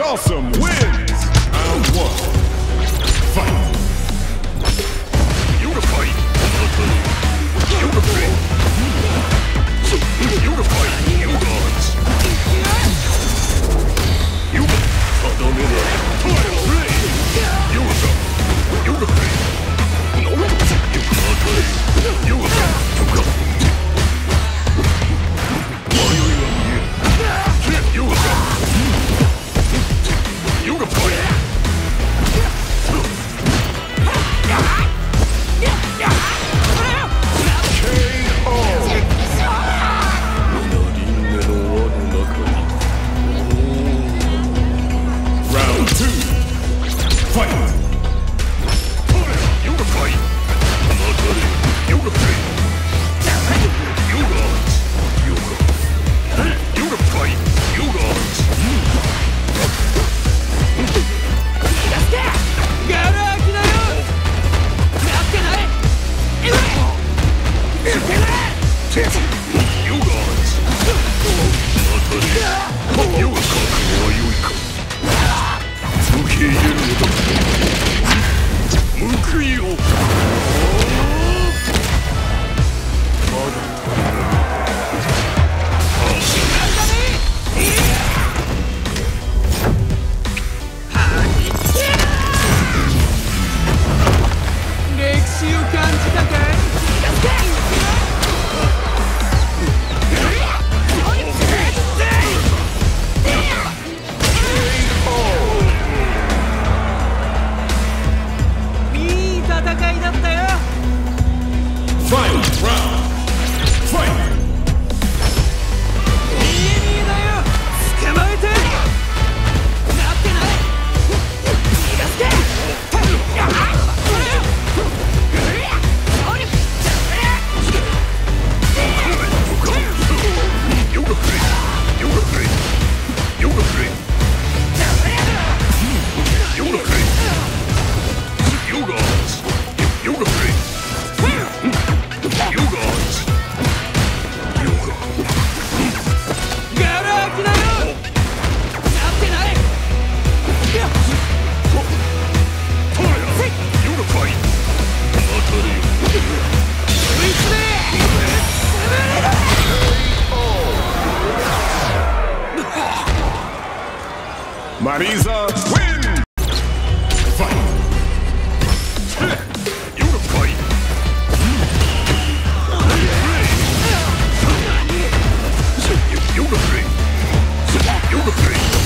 Dawson wins! Round one. Fight! Marisa wins! Fight! You to fight! You to fight! You to fight!